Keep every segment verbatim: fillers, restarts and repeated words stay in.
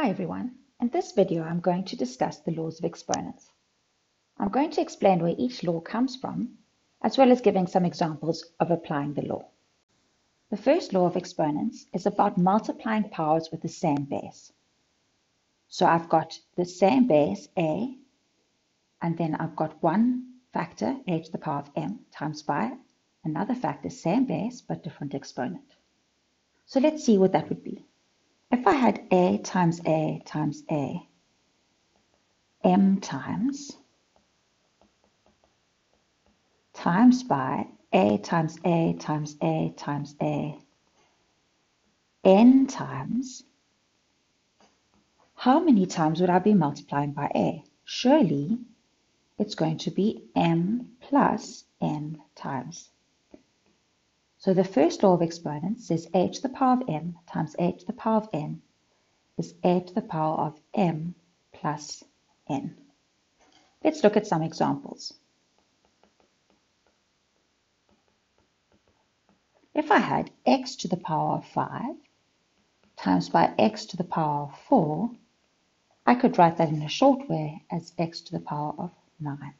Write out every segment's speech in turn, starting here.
Hi everyone, in this video I'm going to discuss the laws of exponents. I'm going to explain where each law comes from, as well as giving some examples of applying the law. The first law of exponents is about multiplying powers with the same base. So I've got the same base, a, and then I've got one factor, a to the power of m, times by another factor, same base, but different exponent. So let's see what that would be. If I had a times a times a, m times, times by a times a times a times a, n times, how many times would I be multiplying by a? Surely it's going to be m plus n times. So the first law of exponents says a to the power of m times a to the power of n is a to the power of m plus n. Let's look at some examples. If I had x to the power of five times by x to the power of four, I could write that in a short way as x to the power of nine.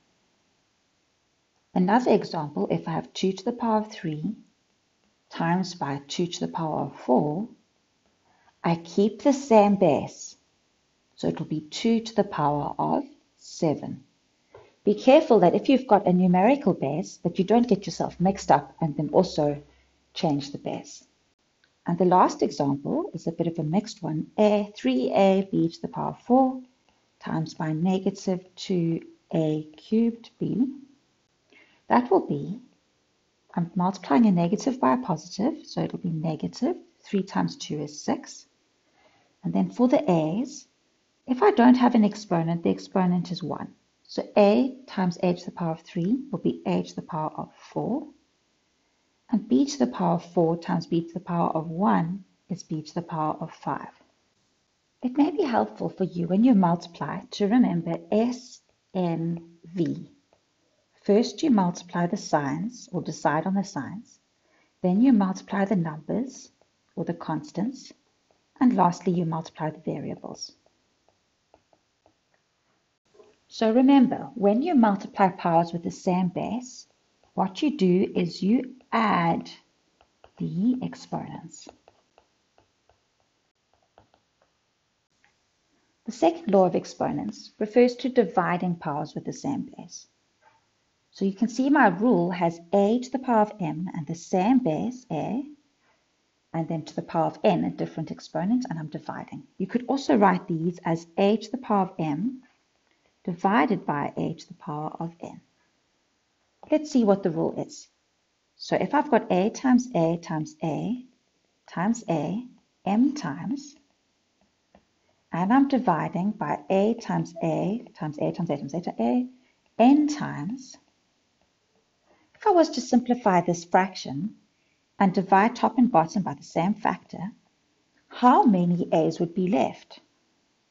Another example, if I have two to the power of three times by two to the power of four, I keep the same base, so it will be two to the power of seven. Be careful that if you've got a numerical base, that you don't get yourself mixed up and then also change the base. And the last example is a bit of a mixed one, a, three a b to the power of four times by negative two a cubed b. That will be, I'm multiplying a negative by a positive, so it'll be negative. three times two is six. And then for the a's, if I don't have an exponent, the exponent is one. So a times a to the power of three will be a to the power of four. And b to the power of four times b to the power of one is b to the power of five. It may be helpful for you when you multiply to remember s, n, v. First you multiply the signs, or decide on the signs, then you multiply the numbers, or the constants, and lastly you multiply the variables. So remember, when you multiply powers with the same base, what you do is you add the exponents. The second law of exponents refers to dividing powers with the same base. So you can see my rule has a to the power of m and the same base, a, and then to the power of n, a different exponent, and I'm dividing. You could also write these as a to the power of m divided by a to the power of n. Let's see what the rule is. So if I've got a times a times a times a, m times, and I'm dividing by a times a times a times a times a times a, n times. If I was to simplify this fraction and divide top and bottom by the same factor, how many a's would be left?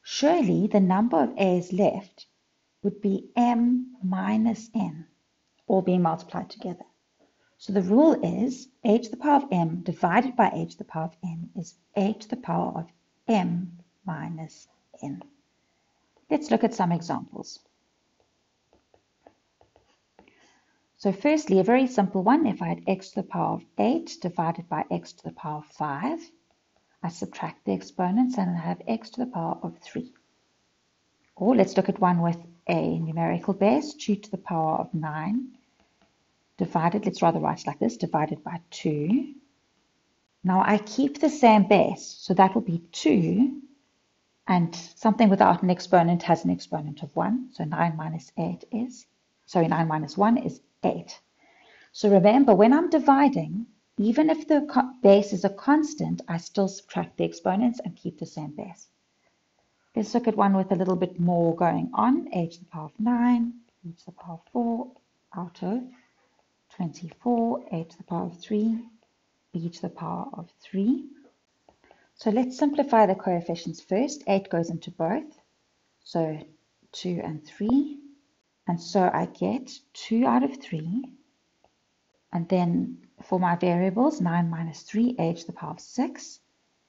Surely the number of a's left would be m minus n, all being multiplied together. So the rule is a to the power of m divided by a to the power of n is a to the power of m minus n. Let's look at some examples. So firstly, a very simple one, if I had x to the power of eight divided by x to the power of five, I subtract the exponents and I have x to the power of three. Or let's look at one with a numerical base, two to the power of nine, divided, let's rather write it like this, divided by two. Now I keep the same base, so that will be two, and something without an exponent has an exponent of one, so nine minus eight is, sorry, nine minus one is eight. So remember, when I'm dividing, even if the base is a constant, I still subtract the exponents and keep the same base. Let's look at one with a little bit more going on. A to the power of nine, b to the power of four, out of twenty-four, a to the power of three, b to the power of three. So let's simplify the coefficients first. eight goes into both, so two and three. And so I get two out of three. And then for my variables, nine minus three, a to the power of six.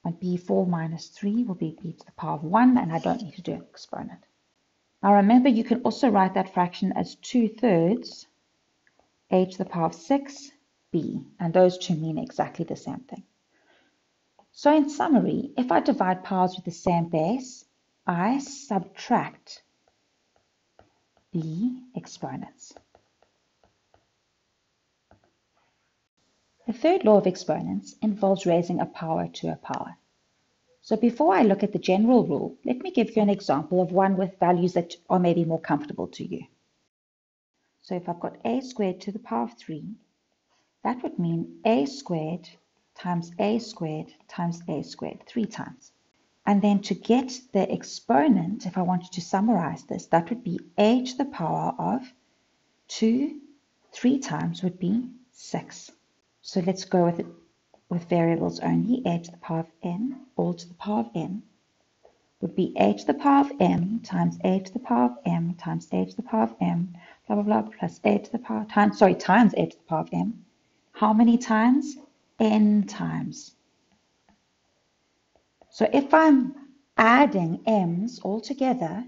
And p four minus three will be p to the power of one, and I don't need to do an exponent. Now remember, you can also write that fraction as two thirds a to the power of six b, and those two mean exactly the same thing. So in summary, if I divide powers with the same base, I subtract the exponents. The third law of exponents involves raising a power to a power. So before I look at the general rule, let me give you an example of one with values that are maybe more comfortable to you. So if I've got a squared to the power of three, that would mean a squared times a squared times a squared, three times. And then to get the exponent, if I wanted to summarize this, that would be a to the power of two, three times would be six. So let's go with it with variables only. A to the power of n, all to the power of n, would be a to the power of m times a to the power of m times a to the power of m, blah, blah, blah, plus a to the power times, sorry, times a to the power of m. How many times? N times. So if I'm adding m's all together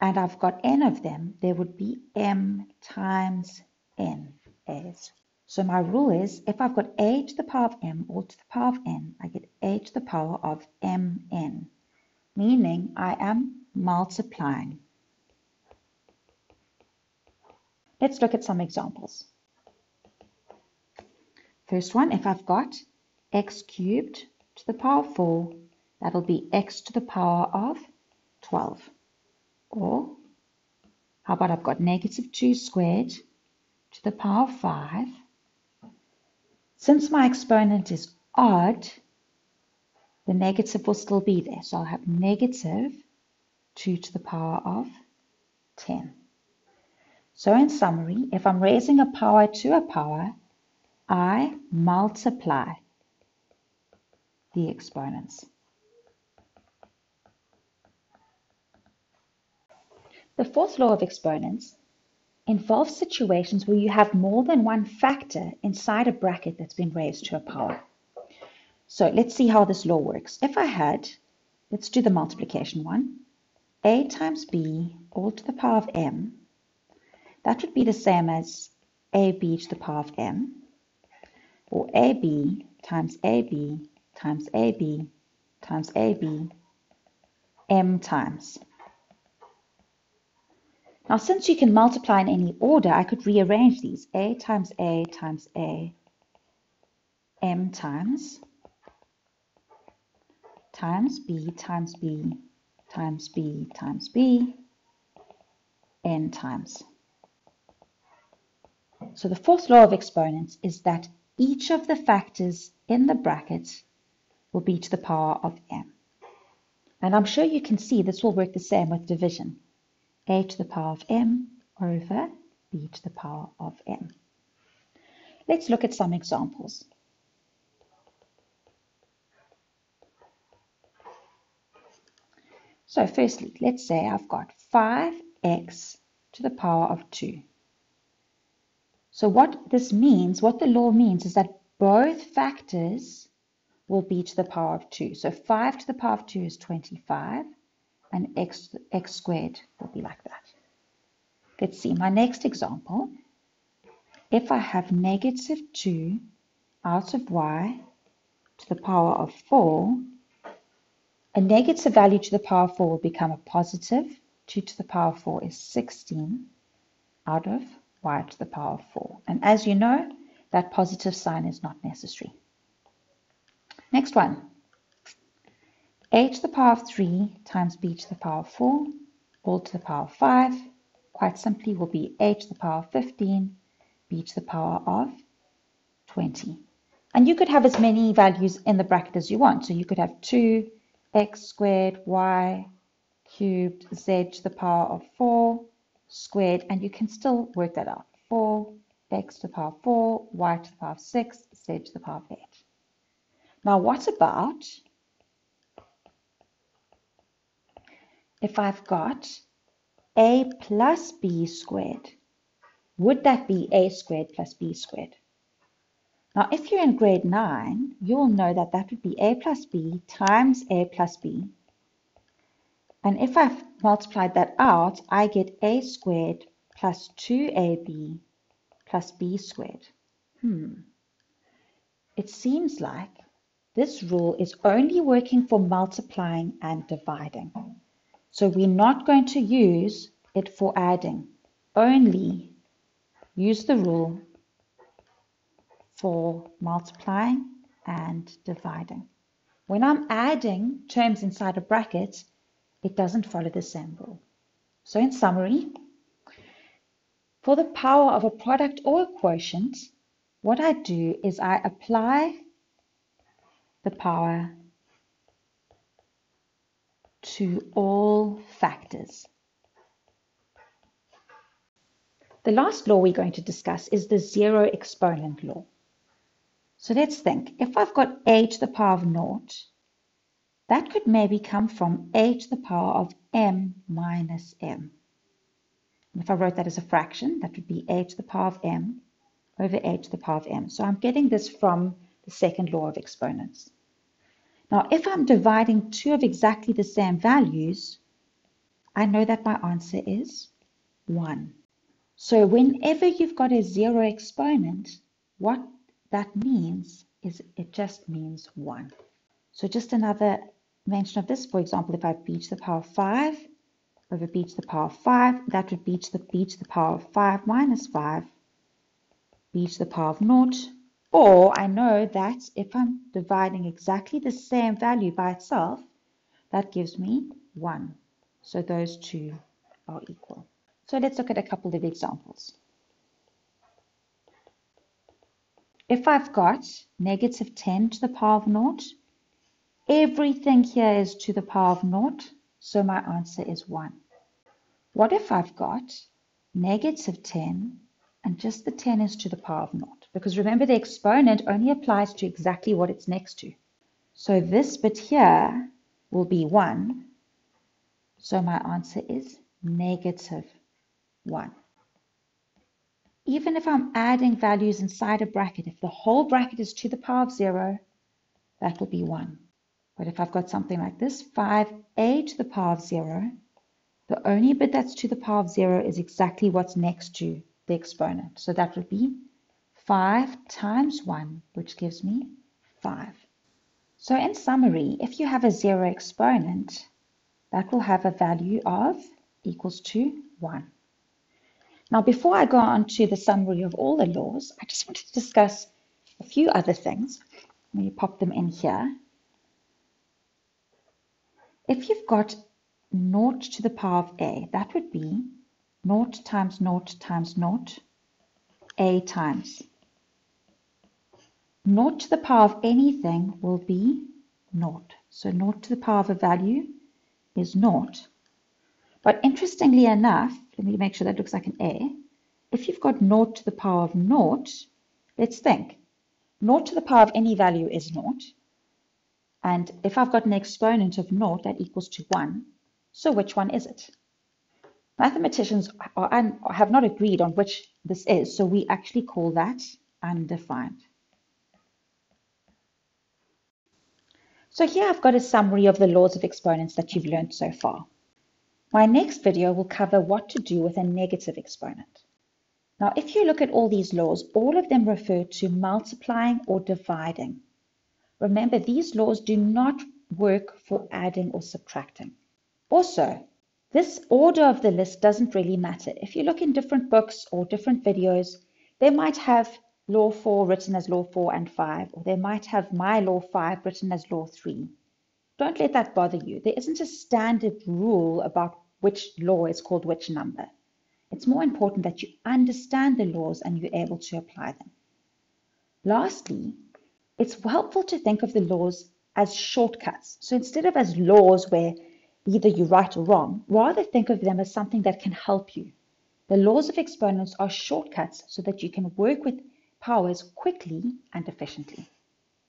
and I've got n of them, there would be m times n a's. So my rule is, if I've got a to the power of m all to the power of n, I get a to the power of mn, meaning I am multiplying. Let's look at some examples. First one, if I've got x cubed to the power of four, that'll be x to the power of twelve. Or, how about I've got negative two squared to the power of five. Since my exponent is odd, the negative will still be there. So I'll have negative two to the power of ten. So in summary, if I'm raising a power to a power, I multiply the exponents. The fourth law of exponents involves situations where you have more than one factor inside a bracket that's been raised to a power. So let's see how this law works. If I had, let's do the multiplication one, a times b all to the power of m, that would be the same as ab to the power of m, or ab times ab times ab times ab, m times. Now, since you can multiply in any order, I could rearrange these. A times A times A, M times, times B times B times B times B, N times. So the fourth law of exponents is that each of the factors in the bracket will be to the power of M. And I'm sure you can see this will work the same with division. A to the power of m over b to the power of m. Let's look at some examples. So firstly, let's say I've got five x to the power of two. So what this means, what the law means, is that both factors will be to the power of two. So five to the power of two is twenty-five. And x, x squared will be like that. Let's see, my next example. If I have negative two out of y to the power of four, a negative value to the power of four will become a positive. two to the power of four is sixteen out of y to the power of four. And as you know, that positive sign is not necessary. Next one. A to the power of three times b to the power of four, all to the power of five, quite simply will be a to the power of fifteen, b to the power of twenty. And you could have as many values in the bracket as you want. So you could have two, x squared, y cubed, z to the power of four, squared, and you can still work that out. four, x to the power of four, y to the power of six, z to the power of eight. Now what about if I've got a plus b squared, would that be a squared plus b squared? Now, if you're in grade nine, you will know that that would be a plus b times a plus b. And if I've multiplied that out, I get a squared plus two a b plus b squared. Hmm. It seems like this rule is only working for multiplying and dividing. So we're not going to use it for adding. Only use the rule for multiplying and dividing. When I'm adding terms inside a bracket, it doesn't follow the same rule. So in summary, for the power of a product or a quotient, what I do is I apply the power to all factors. The last law we're going to discuss is the zero exponent law. So let's think, if I've got a to the power of naught, that could maybe come from a to the power of m minus m. And if I wrote that as a fraction, that would be a to the power of m over a to the power of m. So I'm getting this from the second law of exponents. Now, if I'm dividing two of exactly the same values, I know that my answer is one. So whenever you've got a zero exponent, what that means is it just means one. So just another mention of this, for example, if I have b to the power of five over b to the power of five, that would be to the b to the power of five minus five, b to the power of naught. Or I know that if I'm dividing exactly the same value by itself, that gives me one. So those two are equal. So let's look at a couple of examples. If I've got negative ten to the power of naught, everything here is to the power of naught, so my answer is one. What if I've got negative ten and just the ten is to the power of naught? Because remember, the exponent only applies to exactly what it's next to. So this bit here will be one, so my answer is negative one. Even if I'm adding values inside a bracket, if the whole bracket is to the power of zero, that will be one. But if I've got something like this, five a to the power of zero, the only bit that's to the power of zero is exactly what's next to the exponent. So that would be five times one, which gives me five. So in summary, if you have a zero exponent, that will have a value of equals to one. Now, before I go on to the summary of all the laws, I just want to discuss a few other things. Let me pop them in here. If you've got naught to the power of a, that would be naught times naught times naught, a times. Naught to the power of anything will be naught. So naught to the power of a value is naught. But interestingly enough, let me make sure that looks like an A. If you've got naught to the power of naught, let's think. Naught to the power of any value is naught. And if I've got an exponent of naught, that equals to one. So which one is it? Mathematicians are un have not agreed on which this is, so we actually call that undefined. So here I've got a summary of the laws of exponents that you've learned so far. My next video will cover what to do with a negative exponent. Now, if you look at all these laws, all of them refer to multiplying or dividing. Remember, these laws do not work for adding or subtracting. Also, this order of the list doesn't really matter. If you look in different books or different videos, they might have law four written as law four and five, or they might have my law five written as law three. Don't let that bother you. There isn't a standard rule about which law is called which number. It's more important that you understand the laws and you're able to apply them. Lastly, it's helpful to think of the laws as shortcuts. So instead of as laws where either you're right or wrong, rather think of them as something that can help you. The laws of exponents are shortcuts so that you can work with powers quickly and efficiently.